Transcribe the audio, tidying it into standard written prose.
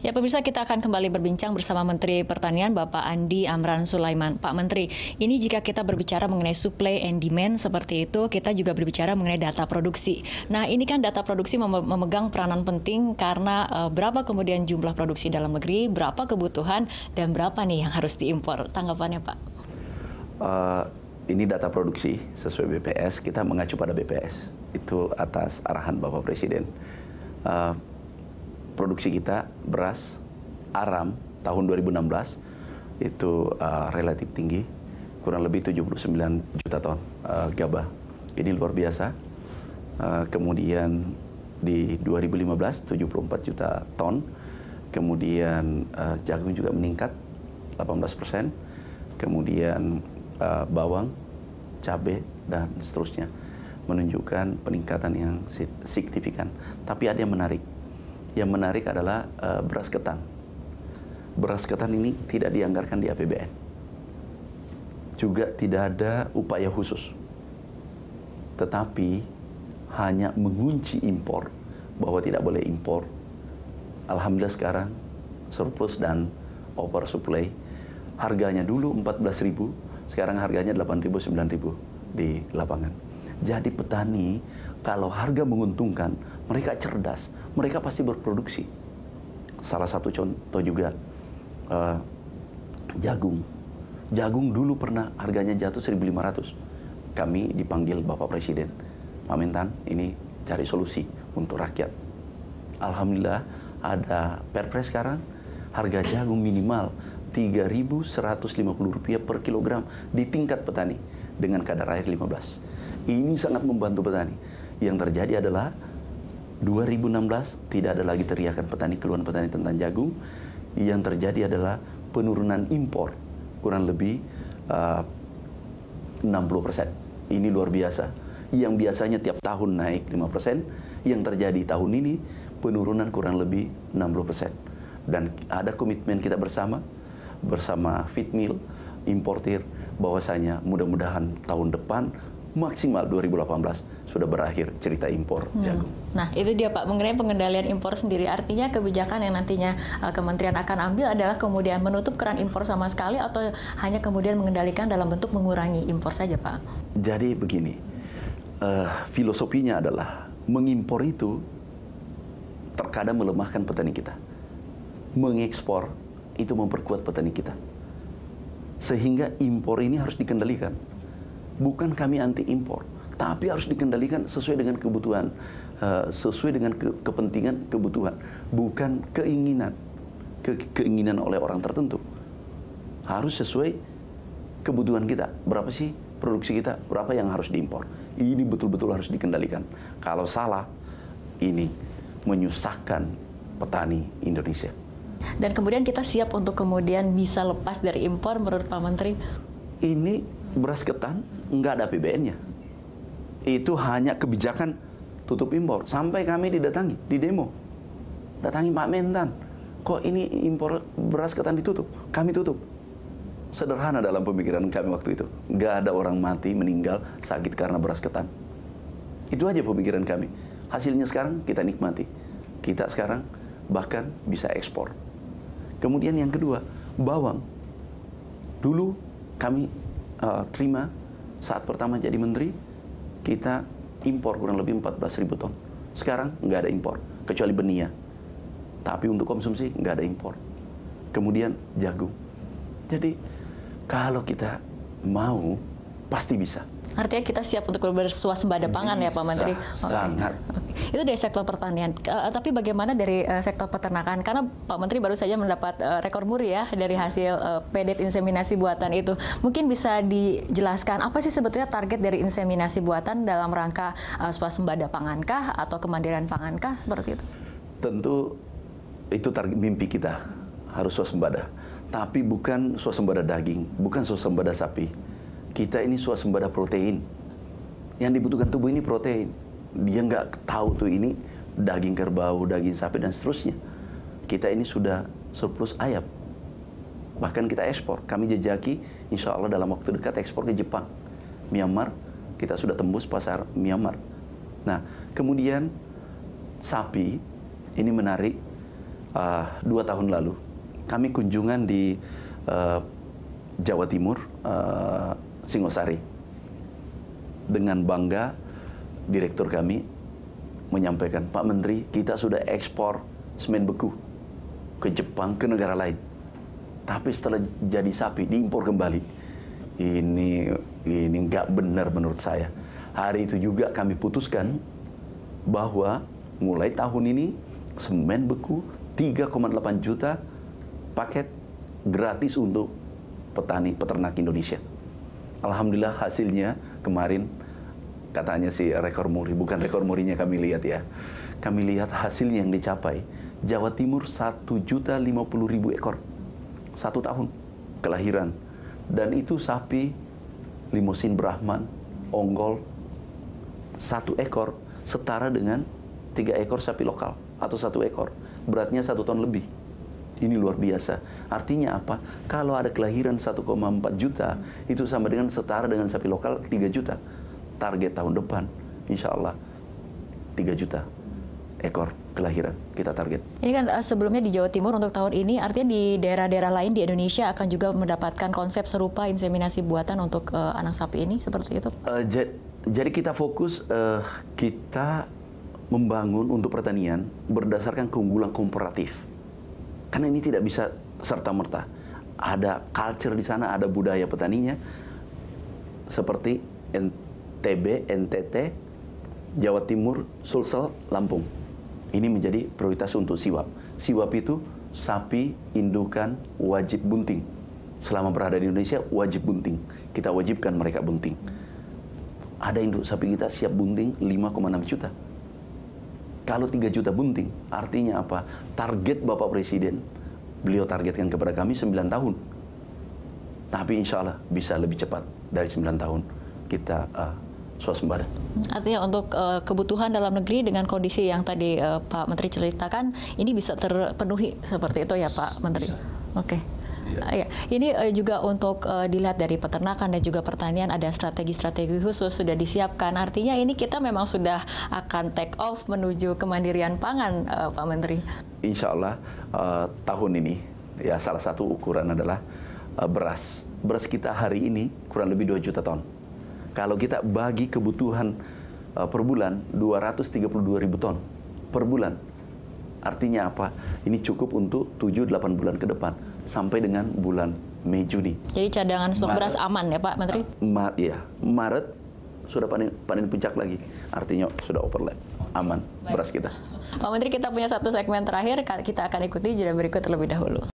Ya pemirsa, kita akan kembali berbincang bersama Menteri Pertanian Bapak Andi Amran Sulaiman. Pak Menteri, ini jika kita berbicara mengenai supply and demand seperti itu, kita juga berbicara mengenai data produksi. Nah ini kan data produksi memegang peranan penting karena berapa kemudian jumlah produksi dalam negeri, berapa kebutuhan, dan berapa nih yang harus diimpor. Tanggapannya Pak? Ini data produksi sesuai BPS, kita mengacu pada BPS. Itu atas arahan Bapak Presiden. Produksi kita beras Aram tahun 2016 itu relatif tinggi, kurang lebih 79 juta ton gabah. Ini luar biasa. Kemudian di 2015 74 juta ton. Kemudian jagung juga meningkat 18%. Kemudian bawang, cabai dan seterusnya menunjukkan peningkatan yang signifikan. Tapi ada yang menarik. Yang menarik adalah beras ketan. Beras ketan ini tidak dianggarkan di APBN. Juga tidak ada upaya khusus. Tetapi hanya mengunci impor, bahwa tidak boleh impor. Alhamdulillah sekarang surplus dan oversupply. Harganya dulu 14.000, sekarang harganya 8.000, 9.000 di lapangan. Jadi petani, kalau harga menguntungkan, mereka cerdas, mereka pasti berproduksi. Salah satu contoh juga, jagung. Jagung dulu pernah harganya jatuh 1.500. Kami dipanggil Bapak Presiden, Mamentan, ini cari solusi untuk rakyat. Alhamdulillah ada perpres sekarang, harga jagung minimal Rp3.150 per kilogram di tingkat petani dengan kadar air 15. Ini sangat membantu petani. Yang terjadi adalah 2016 tidak ada lagi teriakan petani, keluhan petani tentang jagung. Yang terjadi adalah penurunan impor kurang lebih 60%. Ini luar biasa. Yang biasanya tiap tahun naik 5%, yang terjadi tahun ini penurunan kurang lebih 60%. Dan ada komitmen kita bersama Fitmil, importir, bahwasanya mudah-mudahan tahun depan maksimal 2018 sudah berakhir cerita impor jagung. Nah itu dia Pak, mengenai pengendalian impor sendiri, artinya kebijakan yang nantinya kementerian akan ambil adalah kemudian menutup keran impor sama sekali atau hanya kemudian mengendalikan dalam bentuk mengurangi impor saja Pak? Jadi begini, filosofinya adalah mengimpor itu terkadang melemahkan petani kita, mengekspor itu memperkuat petani kita. Sehingga impor ini harus dikendalikan. Bukan kami anti impor, tapi harus dikendalikan sesuai dengan kebutuhan, sesuai dengan kepentingan kebutuhan, bukan keinginan, keinginan oleh orang tertentu. Harus sesuai kebutuhan kita. Berapa sih produksi kita? Berapa yang harus diimpor? Ini betul-betul harus dikendalikan. Kalau salah, ini menyusahkan petani Indonesia. Dan kemudian kita siap untuk kemudian bisa lepas dari impor menurut Pak Menteri? Ini beras ketan nggak ada APBN-nya. Itu hanya kebijakan tutup impor. Sampai kami didatangi, di demo. Datangi Pak Mentan. Kok ini impor beras ketan ditutup? Kami tutup. Sederhana dalam pemikiran kami waktu itu. Nggak ada orang mati, meninggal, sakit karena beras ketan. Itu aja pemikiran kami. Hasilnya sekarang kita nikmati. Kita sekarang bahkan bisa ekspor. Kemudian yang kedua, bawang. Dulu kami terima saat pertama jadi menteri, kita impor kurang lebih 14.000 ton. Sekarang nggak ada impor, kecuali benia. Tapi untuk konsumsi nggak ada impor. Kemudian jagung. Jadi kalau kita mau, pasti bisa. Artinya kita siap untuk bersuasembada pangan ya Pak Menteri? Sangat. Okay. Itu dari sektor pertanian. Tapi bagaimana dari sektor peternakan? Karena Pak Menteri baru saja mendapat rekor muri ya dari hasil pedet inseminasi buatan itu. Mungkin bisa dijelaskan apa sih sebetulnya target dari inseminasi buatan dalam rangka suasembada pangankah atau kemandirian pangankah seperti itu? Tentu itu target mimpi kita, harus suasembada. Tapi bukan suasembada daging, bukan suasembada sapi. Kita ini suasembada protein. Yang dibutuhkan tubuh ini protein. Dia nggak tahu tuh ini daging kerbau, daging sapi, dan seterusnya. Kita ini sudah surplus ayam. Bahkan kita ekspor. Kami jejaki, insya Allah dalam waktu dekat ekspor ke Jepang. Myanmar, kita sudah tembus pasar Myanmar. Nah, kemudian sapi, ini menarik. 2 tahun lalu kami kunjungan di Jawa Timur, Singosari. Dengan bangga direktur kami menyampaikan, "Pak Menteri, kita sudah ekspor semen beku ke Jepang, ke negara lain. Tapi setelah jadi sapi diimpor kembali." Ini nggak benar menurut saya. Hari itu juga kami putuskan bahwa mulai tahun ini semen beku 3,8 juta paket gratis untuk petani peternak Indonesia. Alhamdulillah hasilnya kemarin, katanya sih rekor muri, bukan rekor murinya kami lihat ya. Kami lihat hasilnya yang dicapai. Jawa Timur 1.050.000 ekor. 1 tahun kelahiran. Dan itu sapi limosin Brahman, onggol, 1 ekor setara dengan 3 ekor sapi lokal atau 1 ekor. Beratnya 1 ton lebih. Ini luar biasa. Artinya apa? Kalau ada kelahiran 1,4 juta, itu sama dengan setara dengan sapi lokal 3 juta. Target tahun depan, insya Allah 3 juta ekor kelahiran kita target. Ini kan sebelumnya di Jawa Timur untuk tahun ini, artinya di daerah-daerah lain di Indonesia akan juga mendapatkan konsep serupa inseminasi buatan untuk anak sapi ini, seperti itu? Jadi kita fokus, kita membangun untuk pertanian berdasarkan keunggulan komparatif. Karena ini tidak bisa serta-merta. Ada culture di sana, ada budaya petaninya, seperti NTB, NTT, Jawa Timur, Sulsel, Lampung. Ini menjadi prioritas untuk Siwap. Siwap itu sapi indukan wajib bunting. Selama berada di Indonesia, wajib bunting. Kita wajibkan mereka bunting. Ada induk sapi kita siap bunting 5,6 juta. Kalau 3 juta bunting, artinya apa? Target Bapak Presiden, beliau targetkan kepada kami 9 tahun. Tapi insya Allah bisa lebih cepat dari 9 tahun kita swasembada. Artinya untuk kebutuhan dalam negeri dengan kondisi yang tadi Pak Menteri ceritakan, ini bisa terpenuhi seperti itu ya Pak Menteri? Oke. Okay. Ya. Ini juga untuk dilihat dari peternakan dan juga pertanian ada strategi-strategi khusus sudah disiapkan. Artinya ini kita memang sudah akan take off menuju kemandirian pangan, Pak Menteri. Insya Allah tahun ini ya salah satu ukuran adalah beras. Beras kita hari ini kurang lebih 2 juta ton. Kalau kita bagi kebutuhan per bulan 232.000 ton per bulan. Artinya apa? Ini cukup untuk 7-8 bulan ke depan sampai dengan bulan Mei Juni. Jadi cadangan stok beras aman ya Pak Menteri? Iya, Maret sudah panen puncak lagi. Artinya sudah overlap, aman beras kita. Pak Menteri, kita punya satu segmen terakhir, kita akan ikuti jeda berikut terlebih dahulu.